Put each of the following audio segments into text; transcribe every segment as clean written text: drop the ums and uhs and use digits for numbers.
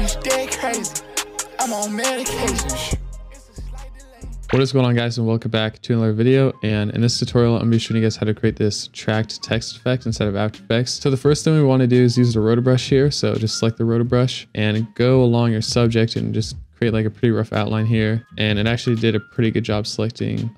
these dead crazy. I'm on medication. What is going on, guys, and welcome back to another video. And in this tutorial, I'm going to be showing you guys how to create this tracked text effect inside of After Effects. So the first thing we want to do is use the Rotobrush here. So just select the Rotobrush and go along your subject and just create like a pretty rough outline here. And it actually did a pretty good job selecting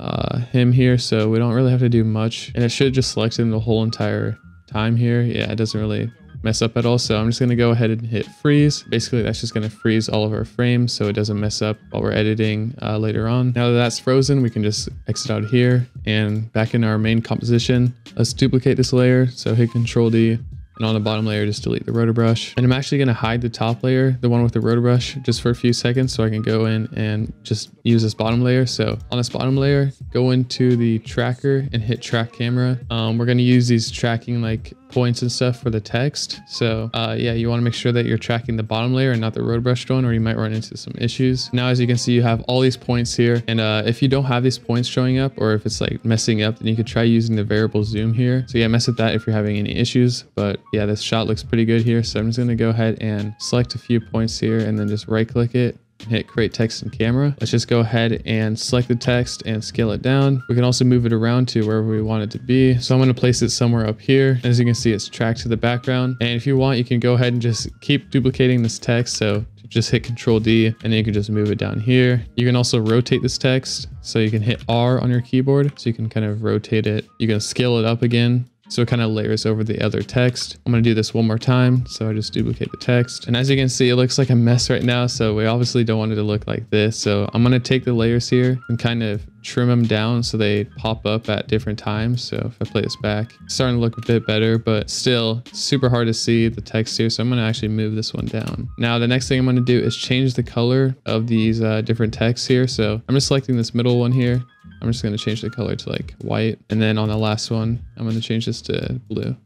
him here. So we don't really have to do much. And it should have just selected him the whole entire time here. Yeah, it doesn't really mess up at all. So I'm just going to go ahead and hit freeze. Basically, that's just going to freeze all of our frames so it doesn't mess up while we're editing later on. Now that that's frozen, we can just exit out here and back in our main composition. Let's duplicate this layer. So hit Control D. And on the bottom layer, just delete the Rotobrush. And I'm actually going to hide the top layer, the one with the Rotobrush, just for a few seconds so I can go in and just use this bottom layer. So on this bottom layer, go into the tracker and hit track camera. We're going to use these tracking like points and stuff for the text. So yeah, you want to make sure that you're tracking the bottom layer and not the Rotobrush one, or you might run into some issues. Now, as you can see, you have all these points here. And if you don't have these points showing up, or if it's like messing up, then you could try using the variable zoom here. So yeah, mess with that if you're having any issues. But yeah, this shot looks pretty good here. So I'm just going to go ahead and select a few points here and then just right click it. Hit create text and camera. Let's just go ahead and select the text and scale it down. We can also move it around to wherever we want it to be. So I'm going to place it somewhere up here. As you can see, it's tracked to the background. And if you want, you can go ahead and just keep duplicating this text. So just hit Control D and then you can just move it down here. You can also rotate this text. So you can hit R on your keyboard. So you can kind of rotate it. You can scale it up again, so it kind of layers over the other text. I'm going to do this one more time. So I just duplicate the text. And as you can see, it looks like a mess right now. So we obviously don't want it to look like this. So I'm going to take the layers here and kind of trim them down so they pop up at different times. So if I play this back, it's starting to look a bit better, but still super hard to see the text here. So I'm going to actually move this one down. Now, the next thing I'm going to do is change the color of these different texts here. So I'm just selecting this middle one here. I'm just going to change the color to like white. And then on the last one, I'm going to change this to blue.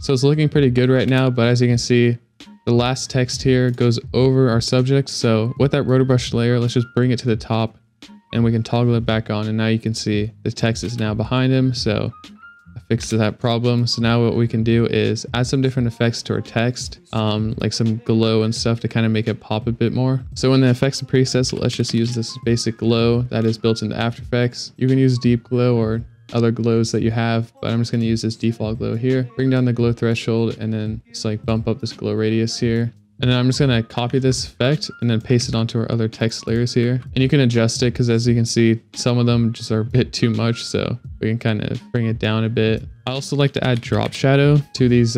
So it's looking pretty good right now, but as you can see, the last text here goes over our subject. So with that Rotobrush layer, let's just bring it to the top and we can toggle it back on. And now you can see the text is now behind him. So I fixed that problem. So now what we can do is add some different effects to our text, like some glow and stuff to kind of make it pop a bit more. So in the effects and presets, let's just use this basic glow that is built into After Effects. You can use deep glow or other glows that you have, but I'm just going to use this default glow here. Bring down the glow threshold and then just like bump up this glow radius here. And then I'm just going to copy this effect and then paste it onto our other text layers here. And you can adjust it because, as you can see, some of them just are a bit too much. So we can kind of bring it down a bit. I also like to add drop shadow to these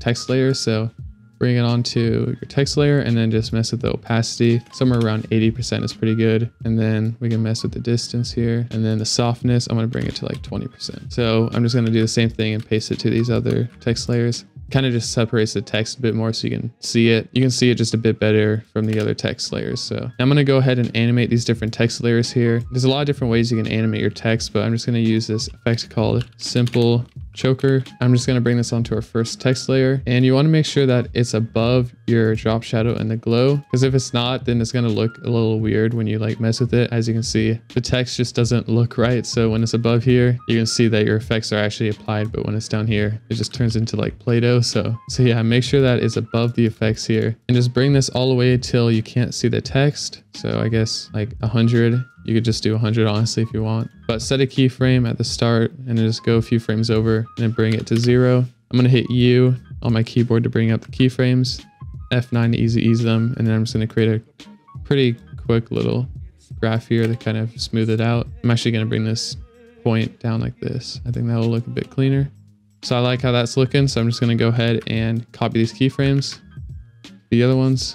text layers. So bring it onto your text layer and then just mess with the opacity. Somewhere around 80% is pretty good. And then we can mess with the distance here. And then the softness, I'm going to bring it to like 20%. So I'm just going to do the same thing and paste it to these other text layers. Kind of just separates the text a bit more so you can see it. You can see it just a bit better from the other text layers. So I'm going to go ahead and animate these different text layers here. There's a lot of different ways you can animate your text, but I'm just going to use this effect called Simple Choker. I'm just going to bring this onto our first text layer. And you want to make sure that it's above your drop shadow and the glow, because if it's not, then it's going to look a little weird when you like mess with it. As you can see, the text just doesn't look right. So when it's above here, you can see that your effects are actually applied, but when it's down here, it just turns into like Play-Doh. So yeah, make sure that is above the effects here and just bring this all the way till you can't see the text. So I guess like 100, you could just do 100 honestly if you want, but set a keyframe at the start and then just go a few frames over and then bring it to 0. I'm going to hit U on my keyboard to bring up the keyframes, F9 to easy ease them. And then I'm just going to create a pretty quick little graph here to kind of smooth it out. I'm actually going to bring this point down like this. I think that will look a bit cleaner. So I like how that's looking. So I'm just going to go ahead and copy these keyframes, the other ones.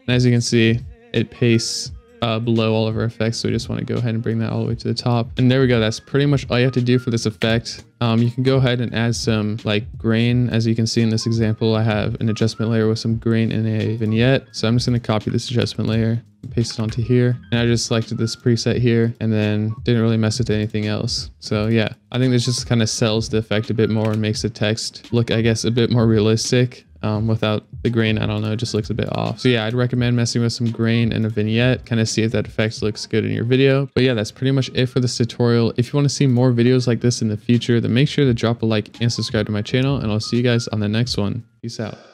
And as you can see, it pastes below all of our effects. So we just want to go ahead and bring that all the way to the top. And there we go. That's pretty much all you have to do for this effect. You can go ahead and add some like grain. As you can see in this example, I have an adjustment layer with some grain in a vignette. So I'm just going to copy this adjustment layer and paste it onto here. And I just selected this preset here and then didn't really mess with anything else. So yeah, I think this just kind of sells the effect a bit more and makes the text look, I guess, a bit more realistic. Without the grain, I don't know, it just looks a bit off. So yeah, I'd recommend messing with some grain and a vignette, kind of see if that effect looks good in your video. But yeah, that's pretty much it for this tutorial. If you want to see more videos like this in the future, then make sure to drop a like and subscribe to my channel, and I'll see you guys on the next one. Peace out.